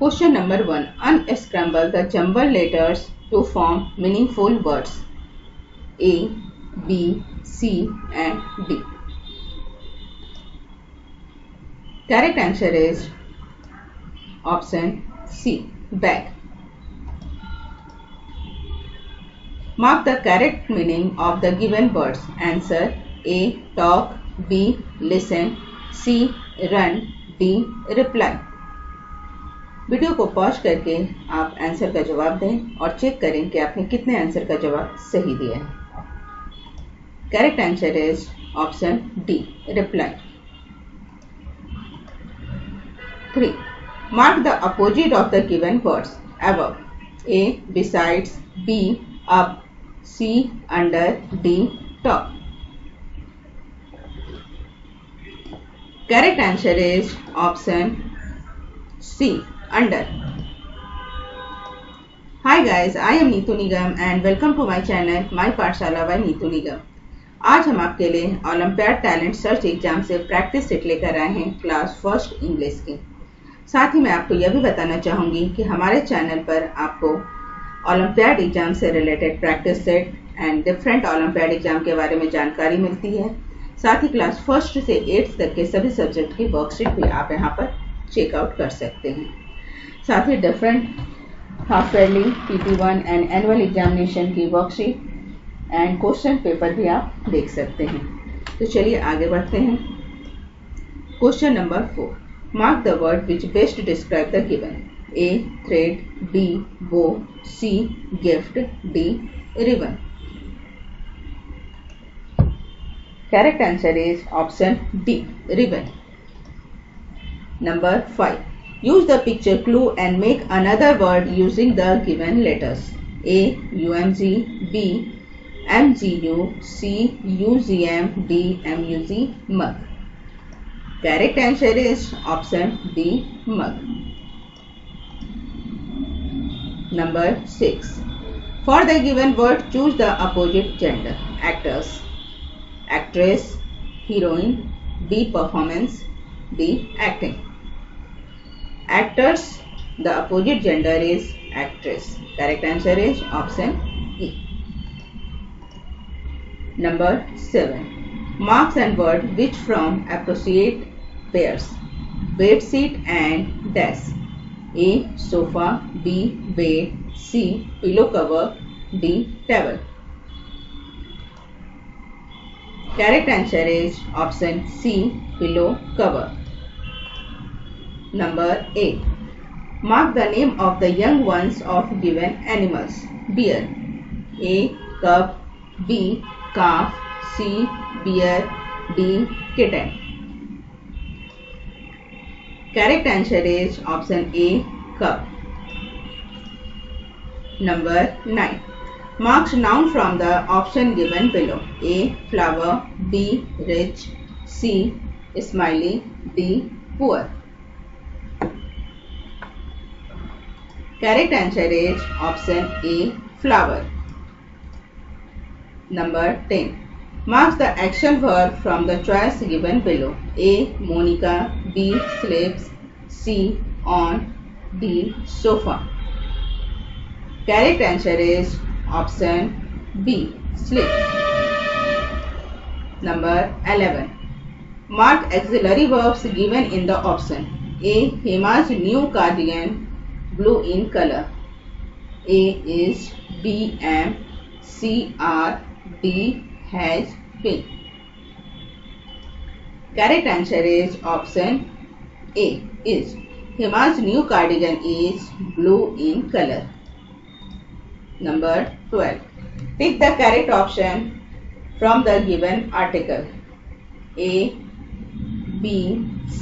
Question number 1. Unscramble the jumbled letters to form meaningful words. A, B, C and D. Correct answer is option C, bag. Mark the correct meaning of the given words. Answer: A, talk; B, listen; C, run; D, reply. Video को pause करके आप answer का जवाब दें और check करें कि आपने कितने आंसर का जवाब सही दिया है. Correct answer is option D, reply. 3. Mark the opposite of the given words above. A, besides; B, up; C, under; D, top. Correct answer is option C, under. Hi guys, I am Neetu Nigam and welcome to my channel My Pathshala by Neetu Nigam. आज हम आपके लिए olympiad talent search exam से practice set लेकर आए हैं class first English के. साथ ही मैं आपको यह भी बताना चाहूँगी कि हमारे चैनल पर आपको ओलंपियाड एग्जाम से related practice set and different olympiad exam के बारे में जानकारी मिलती है. साथ ही क्लास फर्स्ट से 8th तक के सभी सब्जेक्ट की वर्कशीट भी आप यहाँ पर चेकआउट कर सकते हैं. साथ ही different half yearly, PT1 and annual examination की वर्कशीट एंड क्वेश्चन पेपर भी आप देख सकते हैं. तो चलिए आगे बढ़ते हैं. Question number 4. Mark the word which best describe the given. A, thread; B, bow; C, gift; D, ribbon. Correct answer is option D, ribbon. Number 5. Use the picture clue and make another word using the given letters. A, UMG; B, MGU; C, UGM; D, MUG, mug. Correct answer is option D, mug. Number 6. For the given word, choose the opposite gender. Actors, actress; heroine; B, performance; D, acting. Actors, the opposite gender is actress. Correct answer is option E. Number 7. Marks and word which from appropriate pairs. Bed sheet and desk. A, sofa; B, bed; C, pillow cover; D, table. Correct answer is option C, pillow cover. Number 8. Mark the name of the young ones of given animals. Bear. A, cub; B, calf; C, bear; D, kitten. Correct answer is option A, cub. Number 9. Mark noun from the option given below. A, flower; B, rich; C, smiley; D, poor. Correct answer is option A, flower. Number 10. Mark the action verb from the choice given below. A, Monica; B, sleeps; C, on; D, sofa. Correct answer is option B, sleep. Number 11. Mark auxiliary verbs given in the option. A, Hema's new cardigan, blue in color; A, is; B, am; C, are; D, has been. Correct answer is option A, is. Hema's new cardigan is blue in color. Number 12. Pick the correct option from the given article. A, B,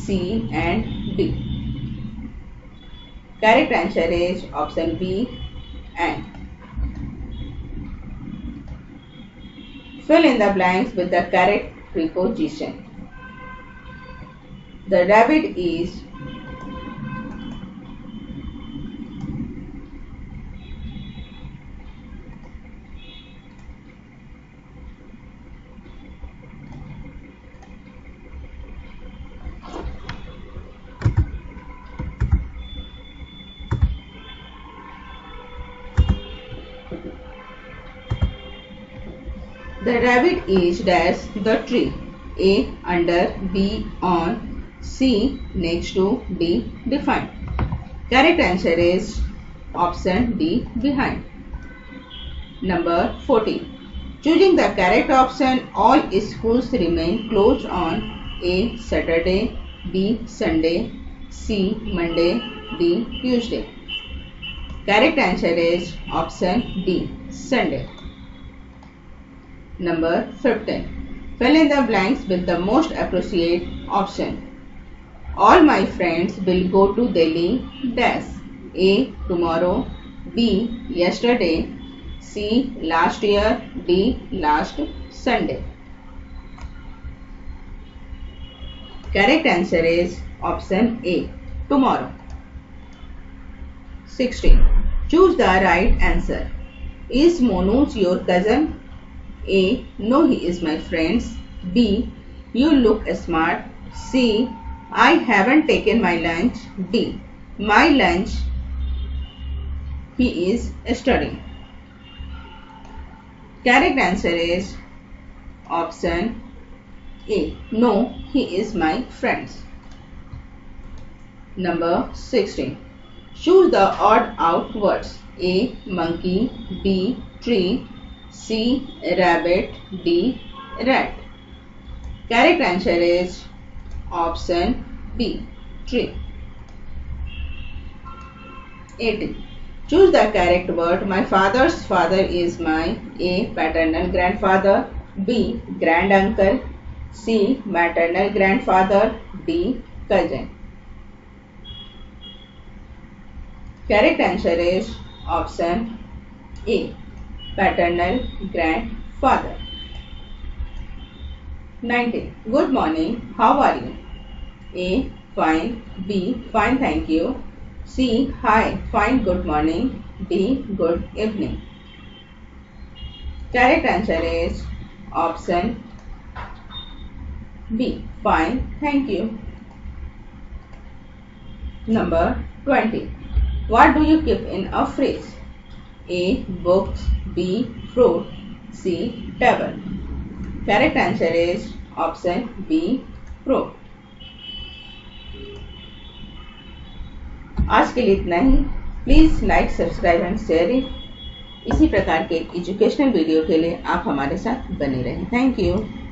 C and D. Correct answer is option B, and. Fill in the blanks with the correct preposition. The rabbit is The rabbit is dash the tree. A. Under. B. On. C. Next to. D. Defined. Correct answer is option D. Behind. Number 14. Choosing the correct option, all schools remain closed on A. Saturday, B. Sunday, C. Monday, D. Tuesday. Correct answer is option D. Sunday. Number 15. Fill in the blanks with the most appropriate option. All my friends will go to Delhi dash. A. Tomorrow, B. Yesterday, C. Last year, D. Last Sunday. Correct answer is option A. Tomorrow. 16. Choose the right answer. Is Manoj your cousin? A. No, he is my friend. B. You look smart. C. I haven't taken my lunch. D. My lunch. He is studying. Correct answer is option A. No, he is my friend. Number 16. Choose the odd out words. A. Monkey. B. Tree. C. Rabbit. D. Rat. Correct answer is option B. Tree. 18. Choose the correct word. My father's father is my A. Paternal grandfather. B. Grand uncle. C. Maternal grandfather. D. Cousin. Correct answer is option A. Paternal grandfather. 19. Good morning. How are you? A. Fine. B. Fine, thank you. C. Hi. Fine, good morning. D. Good evening. Correct answer is option B. Fine, thank you. Number 20. What do you keep in a fridge? A. Books. B. Fruit. C. Table. Correct answer is option B. Fruit. आज के लिए इतना ही. Please like, subscribe and share it. इसी प्रकार के educational video के लिए आप हमारे साथ बने रहें. Thank you.